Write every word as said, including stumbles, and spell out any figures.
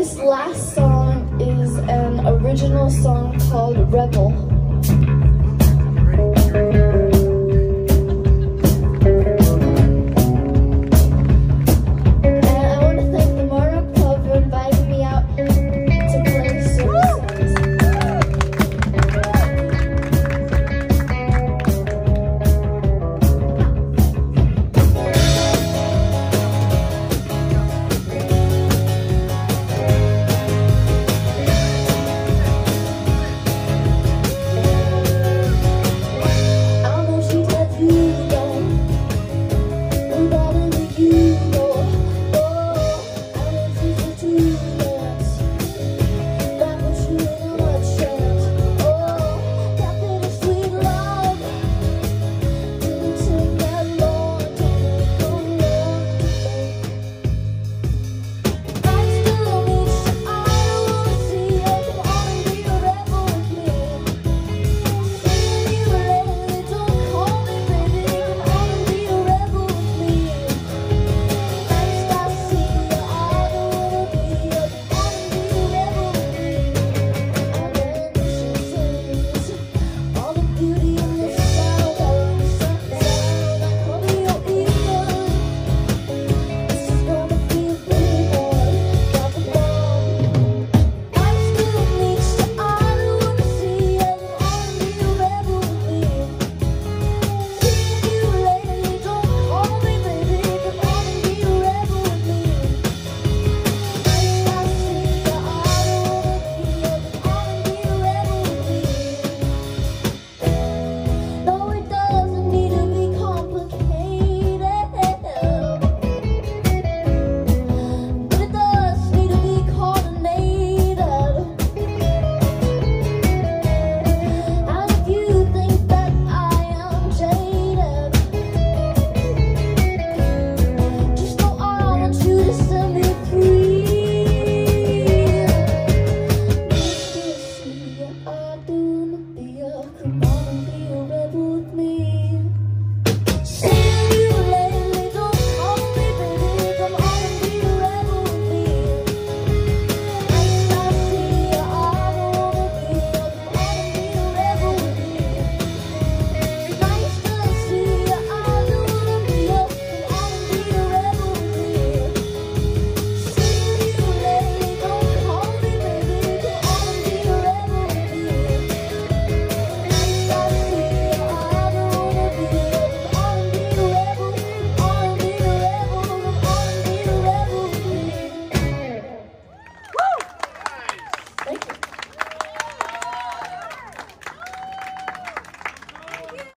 This last song is an original song called Rebel.